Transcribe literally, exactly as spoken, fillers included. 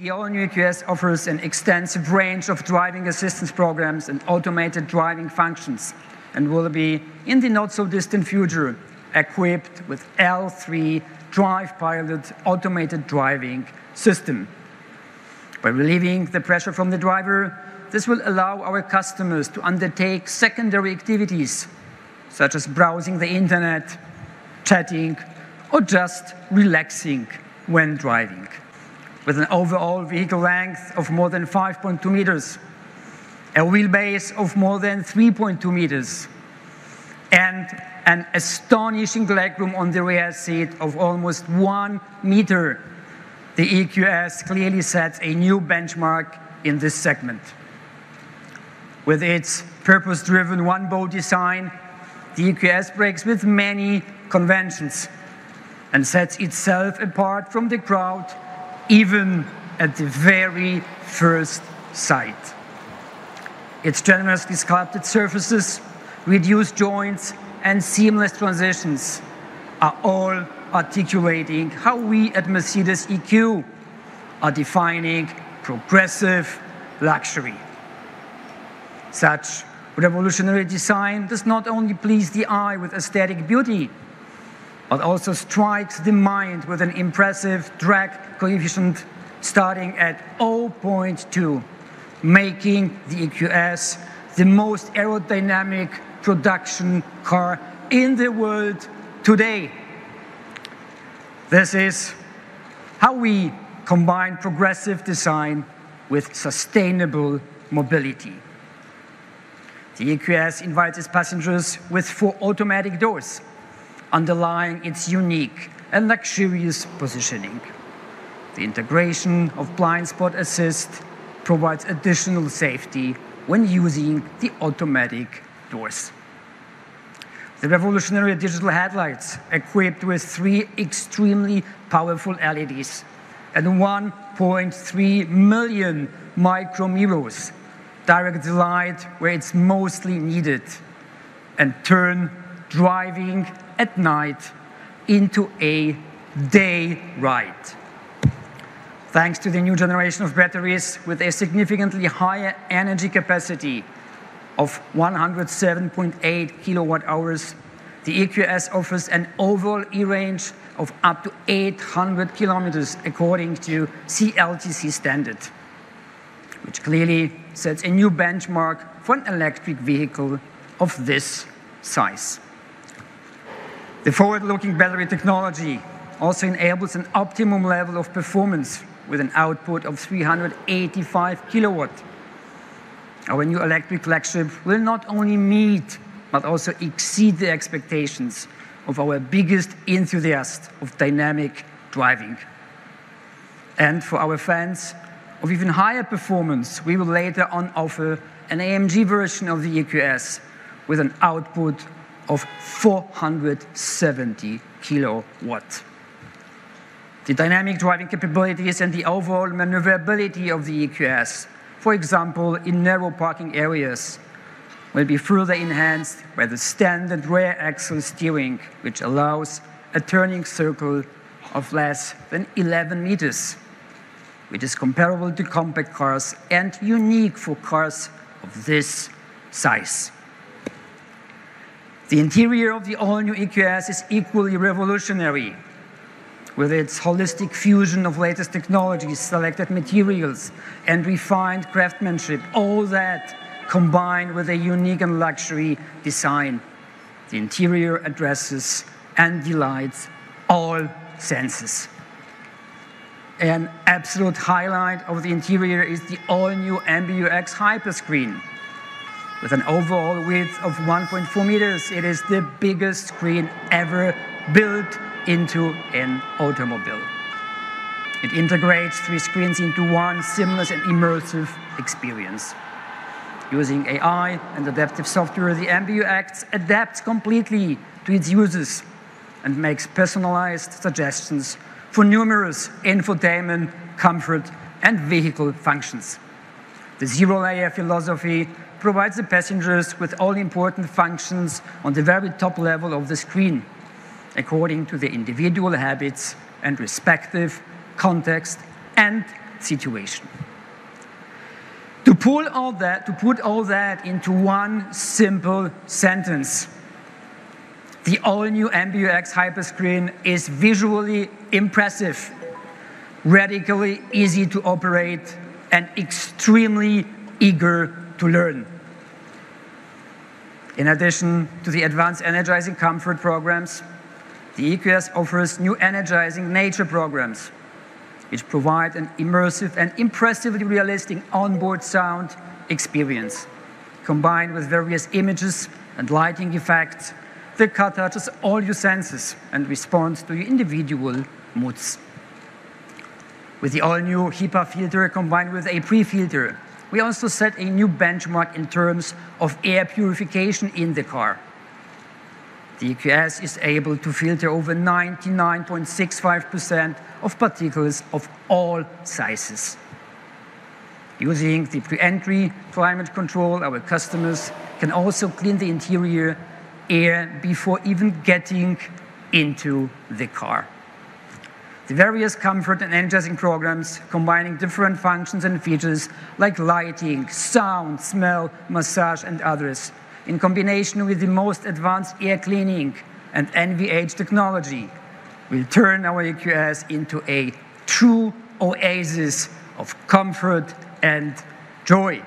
The all-new E Q S offers an extensive range of driving assistance programs and automated driving functions, and will be, in the not-so-distant future, equipped with L three Drive Pilot automated driving system. By relieving the pressure from the driver, this will allow our customers to undertake secondary activities, such as browsing the internet, chatting, or just relaxing when driving. With an overall vehicle length of more than five point two meters, a wheelbase of more than three point two meters, and an astonishing legroom on the rear seat of almost one meter, the E Q S clearly sets a new benchmark in this segment. With its purpose-driven one-bow design, the E Q S breaks with many conventions and sets itself apart from the crowd even at the very first sight. Its generously sculpted surfaces, reduced joints, and seamless transitions are all articulating how we at Mercedes E Q are defining progressive luxury. Such revolutionary design does not only please the eye with aesthetic beauty, but also strikes the mind with an impressive drag coefficient starting at zero point two, making the E Q S the most aerodynamic production car in the world today. This is how we combine progressive design with sustainable mobility. The E Q S invites its passengers with four automatic doors, underlying its unique and luxurious positioning. The integration of blind spot assist provides additional safety when using the automatic doors. The revolutionary digital headlights, equipped with three extremely powerful L E Ds and one point three million micromirrors, direct the light where it's mostly needed and turn driving at night into a day ride. Thanks to the new generation of batteries with a significantly higher energy capacity of one hundred seven point eight kilowatt hours, the E Q S offers an overall e-range of up to eight hundred kilometers according to C L T C standard, which clearly sets a new benchmark for an electric vehicle of this size. The forward-looking battery technology also enables an optimum level of performance with an output of three hundred eighty-five kilowatt. Our new electric flagship will not only meet but also exceed the expectations of our biggest enthusiast of dynamic driving. And for our fans of even higher performance, we will later on offer an A M G version of the E Q S with an output of four hundred seventy kilowatt. The dynamic driving capabilities and the overall maneuverability of the E Q S, for example, in narrow parking areas, will be further enhanced by the standard rear axle steering, which allows a turning circle of less than eleven meters, which is comparable to compact cars and unique for cars of this size. The interior of the all-new E Q S is equally revolutionary, with its holistic fusion of latest technologies, selected materials, and refined craftsmanship. All that combined with a unique and luxury design. The interior addresses and delights all senses. An absolute highlight of the interior is the all-new M B U X Hyperscreen. With an overall width of one point four meters, it is the biggest screen ever built into an automobile. It integrates three screens into one seamless and immersive experience. Using A I and adaptive software, the M B U X adapts completely to its users and makes personalized suggestions for numerous infotainment, comfort, and vehicle functions. The zero-layer philosophy provides the passengers with all important functions on the very top level of the screen, according to their individual habits and respective context and situation. To pull all that, to put all that into one simple sentence, the all-new M B U X Hyperscreen is visually impressive, radically easy to operate, and extremely eager to learn. In addition to the advanced energizing comfort programs, the E Q S offers new energizing nature programs, which provide an immersive and impressively realistic onboard sound experience. Combined with various images and lighting effects, the car touches all your senses and responds to your individual moods. With the all-new HEPA filter combined with a pre-filter, we also set a new benchmark in terms of air purification in the car. The E Q S is able to filter over ninety-nine point six five percent of particles of all sizes. Using the pre-entry climate control, our customers can also clean the interior air before even getting into the car. The various comfort and energizing programs combining different functions and features like lighting, sound, smell, massage, and others, in combination with the most advanced air cleaning and N V H technology, will turn our E Q S into a true oasis of comfort and joy.